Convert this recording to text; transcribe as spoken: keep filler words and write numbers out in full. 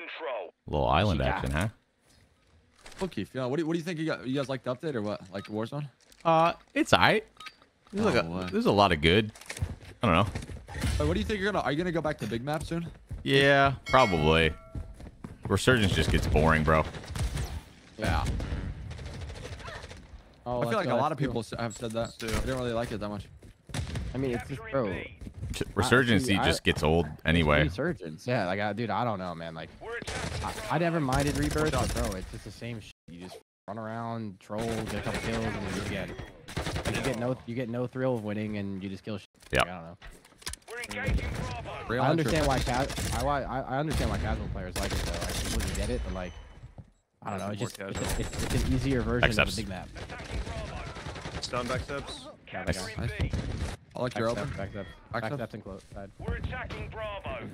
control. Little island action, huh? Okay, Phil, what do you, what do you think? You, got, you guys like the update or what? Like Warzone? Uh, it's alright. There's, oh, like a, there's a lot of good. I don't know. Wait, what do you think you're gonna? Are you gonna go back to big map soon? Yeah, probably. Resurgence just gets boring, bro. Yeah. Oh, I feel like a lot of people have said that. They don't really like it that much. I mean, it's just, bro. Resurgence I, see, just I, gets old anyway. Resurgence, yeah. Like, I, dude, I don't know, man. Like, I, I never minded Rebirth, but bro, it's just the same shit. You just run around, troll, get a couple kills, and you get, like, you get no, you get no thrill of winning, and you just kill shit. Yeah. Like, I don't know. I understand why ca I, I I understand why casual players like it though. I completely get it, but like, I don't know. It's just it's, a, it's, it's an easier version of the big map. Stun back steps. Yeah, nice. I like your open. Back steps. Back steps and close side. We're attacking Bravo.